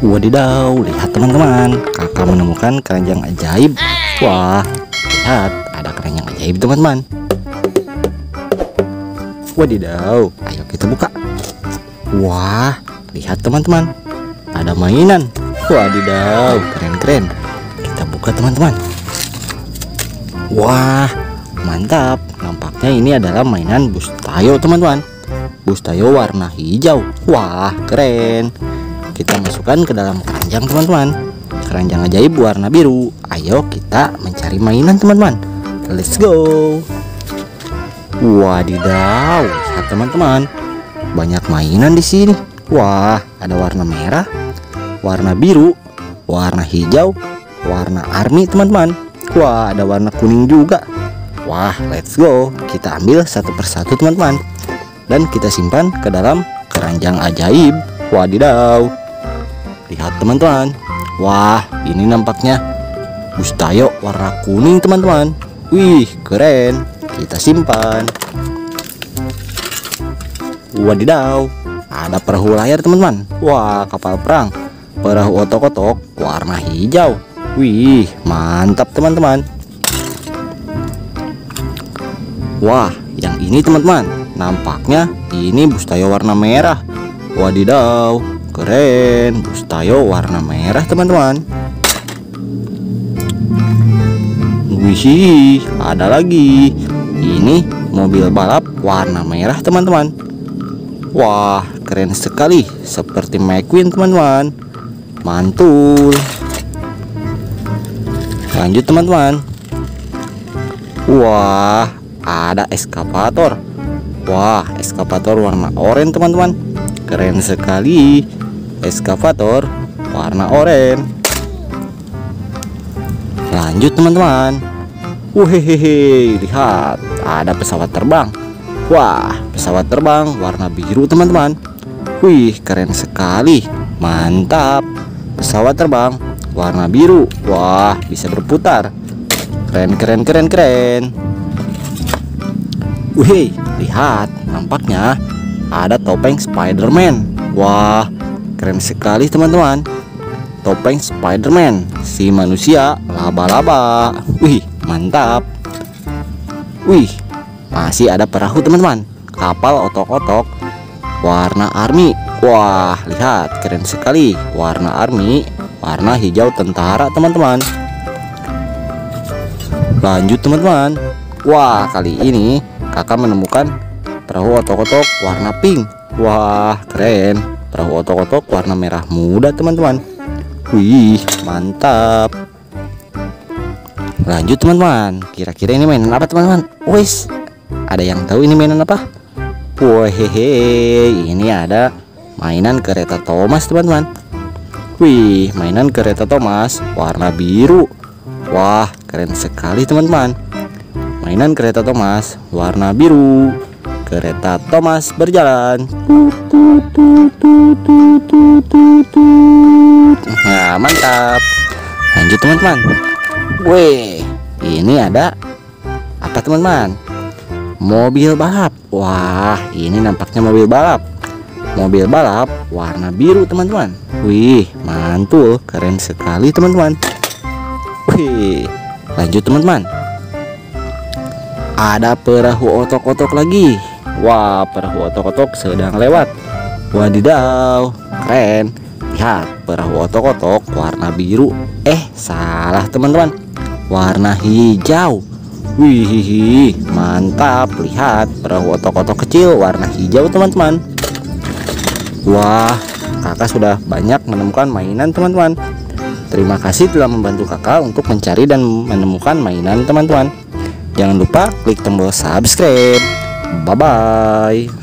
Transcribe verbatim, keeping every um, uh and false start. Wadidaw, lihat teman-teman, kakak menemukan keranjang ajaib. Wah, lihat, ada keranjang ajaib teman-teman. Wadidaw, ayo kita buka. Wah, lihat teman-teman, ada mainan. Wadidaw, keren-keren. Kita buka teman-teman. Wah, mantap. Nampaknya ini adalah mainan bus Tayo teman-teman. Bus Tayo warna hijau. Wah, keren. Kita masukkan ke dalam keranjang teman-teman. Keranjang ajaib warna biru. Ayo kita mencari mainan teman-teman. Let's go. Wadidaw, lihat teman-teman, banyak mainan di sini. Wah, ada warna merah, warna biru, warna hijau, warna army teman-teman. Wah, ada warna kuning juga. Wah, let's go. Kita ambil satu persatu teman-teman, dan kita simpan ke dalam keranjang ajaib. Wadidaw, lihat teman-teman. Wah, ini nampaknya bus Tayo warna kuning teman-teman. Wih, keren. Kita simpan. Wadidaw, ada perahu layar teman-teman. Wah, kapal perang. Perahu otok-otok warna hijau. Wih, mantap teman-teman. Wah, yang ini teman-teman, nampaknya ini bus Tayo warna merah. Wadidaw, keren. Bus Tayo warna merah teman-teman. Wih, ada lagi. Ini mobil balap warna merah teman-teman. Wah, keren sekali. Seperti McQueen teman-teman. Mantul. Lanjut teman-teman. Wah, ada eskavator. Wah, eskavator warna oranye teman-teman. Keren sekali. Eskavator warna oranye. Lanjut teman-teman. Wuhehehe, lihat, ada pesawat terbang. Wah, pesawat terbang warna biru teman-teman. Wih, keren sekali. Mantap. Pesawat terbang warna biru. Wah, bisa berputar. Keren, keren, keren, keren. Wih, lihat, nampaknya ada topeng Spider-Man. Wah, keren sekali teman-teman. Topeng Spider-Man, si manusia laba-laba. Wih, mantap. Wih, masih ada perahu teman-teman. Kapal otok-otok warna army. Wah, lihat, keren sekali. Warna army, warna hijau tentara teman-teman. Lanjut teman-teman. Wah, kali ini kakak menemukan perahu otok-otok warna pink. Wah, keren. Perahu otok-otok warna merah muda teman-teman. Wih, mantap. Lanjut teman-teman. Kira-kira ini mainan apa teman-teman? Wis, ada yang tahu ini mainan apa? Wehehe, ini ada mainan kereta Thomas teman-teman. Wih, mainan kereta Thomas warna biru. Wah, keren sekali teman-teman. Mainan kereta Thomas warna biru. Kereta Thomas berjalan. Nah, mantap. Lanjut teman-teman. Wih, ini ada apa teman-teman? Mobil balap. Wah, ini nampaknya mobil balap. Mobil balap warna biru teman-teman. Wih, mantul. Keren sekali teman-teman. Wih, lanjut teman-teman. Ada perahu otok-otok lagi. Wah, perahu otok-otok sedang lewat. Wadidaw, keren. Lihat, perahu otok-otok warna biru. Eh, salah teman-teman, warna hijau. Wih, mantap. Lihat, perahu otok-otok kecil warna hijau teman-teman. Wah, kakak sudah banyak menemukan mainan teman-teman. Terima kasih telah membantu kakak untuk mencari dan menemukan mainan teman-teman. Jangan lupa klik tombol subscribe. Bye-bye.